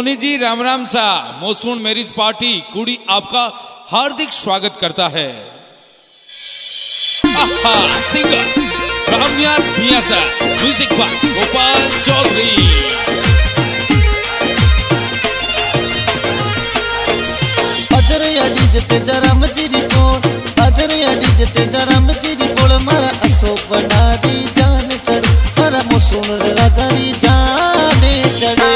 सोनी जी राम राम सा मोसून marriage party कुड़ी आपका हार्दिक स्वागत करता है। Singer Ramniwas Bhiyasar, music by Gopal Chaudhary. मारा अशोक बना री जान चढ़े, मारा मोसून राजा री जाने चढ़े।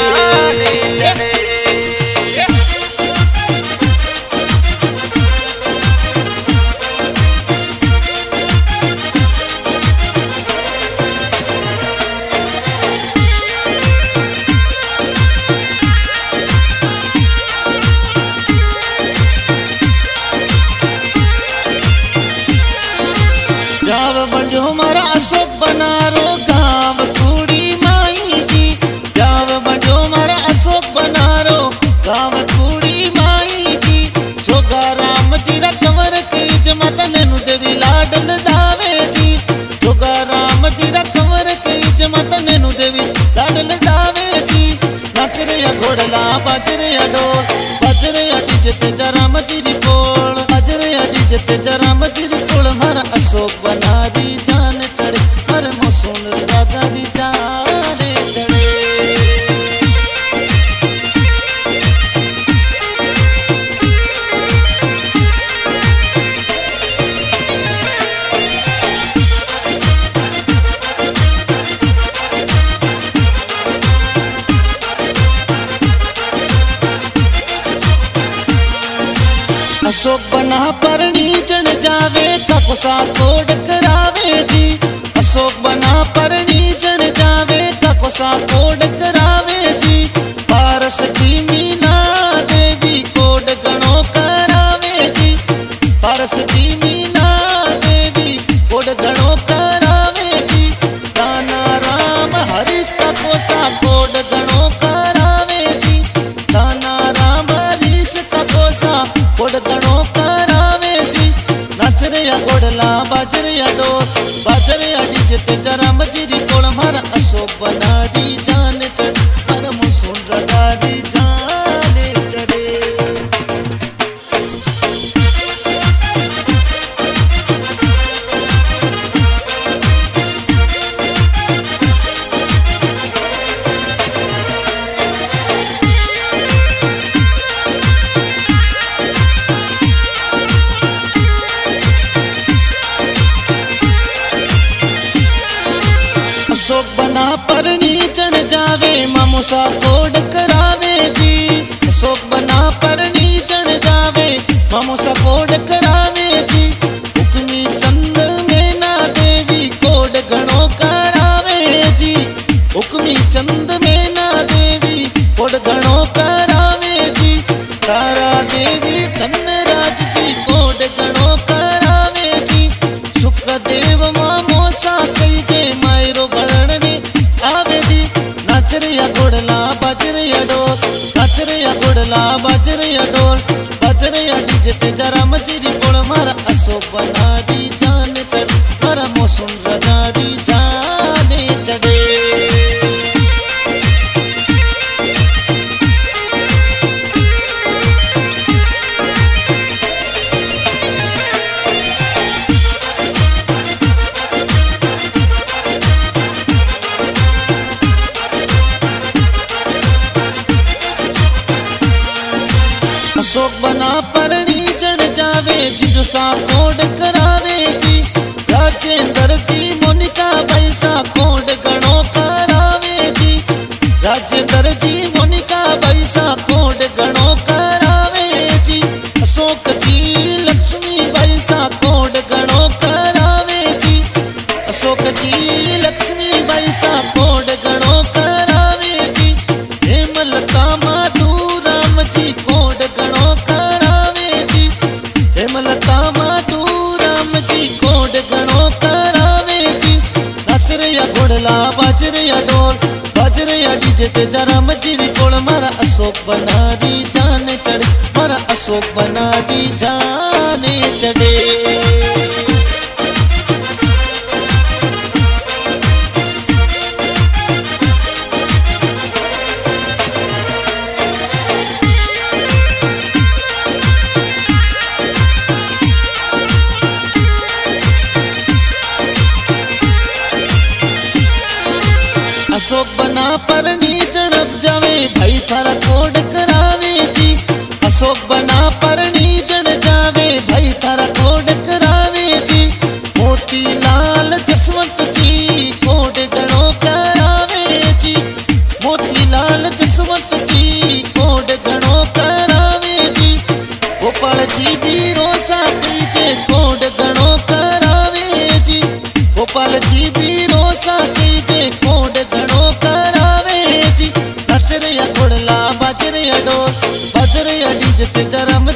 गाँव बंजो हमारा अशोक बनारो, गाँव कुड़ी माई जी। गाँव बंजो हमारा अशोक बनारो, गाँव कुड़ी माई जी। जोगा राम जी रा कंवर की जमात, नैनू देवी लाडल डावे जी। जोगा राम जी रा कंवर की जमात, नैनू देवी लाडल डावे जी। नाच रे या घोड़ला, बाज रे या डोल, बाज रे या डीजे ते जा राम जी री बोल, बाज रे या डीजे ते जा राम जी री बोल। हमारा अशोक बना री जान चढ़े, हर मौसम राजा री जान चढ़े। अशोक बना पर चढ़ जावे, ककुसा को डकरावे जी। अशोक बना पर चढ़ जावे, ककुसा को डकरावे जी। पारस जी मीना देवी को डगणो करावे जी। पारस जी मीना देवी को डगणो करावे जी। दाना राम हरीश का कोसा को डगणो करावे जी। दाना राम हरीश का कोसा को डगणो करावे जी। नाचरिया गोडला, बाजरिया डोल, बाजरिया डीजे ते जा राम जी री बोल। मारा अशोक बना री जान चढ़े, मारा मोसून राजा री जान चढ़े। अशोक बना पर चढ़ जावे, मामूसा को डकरावे जी। अशोक बना पर चढ़ जावे, मामूसा को डकरावे जी। हुक्मी चंद मैना देवी को डगणो करावे जी। हुक्मी चंद मैना देवी को डगणो करावे जी। तारा देवी धनराज जी को डगणो करावे जी। सुखदेव मामूसा कई जे मायरो या घोड़ला, बाजरिया डोल, नाचरिया घोड़ला, बाजरिया डोल, बाजरिया डीजे ते जा राम जी री बोल। मारा अशोक बना री जान चढ़े, मारा मोसून राजा री जान चढ़े। अशोक बना परणी चढ़ जावे, जिजुसा को डकरावे जी। राजेंद्र जी मोनिका बैसा को डगणो करावे जी। राजेंद्र जी मोनिका बैसा को डगणो करावे जी। अशोक जी लक्ष्मी बैसा को डगणो करावे जी। अशोक जी लक्ष्मी बैसा को डगणो करावे जी। हेमलता माधू राम जी को घोड़ला, बाजरिया डोल, बाजरिया डीजे ते जा राम जी री बोल। मारा अशोक बना री जान चढ़े, मारा अशोक बना री जान चढ़े। परनी जड़प जावे भाई थारा कोड करावे जी। अशोक बना परनी जड़ जावे भाई थारा कोड करावे जी। मोतीलाल जसवंत जी कोड गणो करावे जी। मोतीलाल जसवंत जी कोड गणो करावे जी। गोपाल जी भी रोसा कीजे कोड गणो करावे जी। गोपाल जी भी रोसा कीजे कोड गणो करावे जी। नच रहा घोड़ला बज रहा डोर बज रहा डीजे ते जरम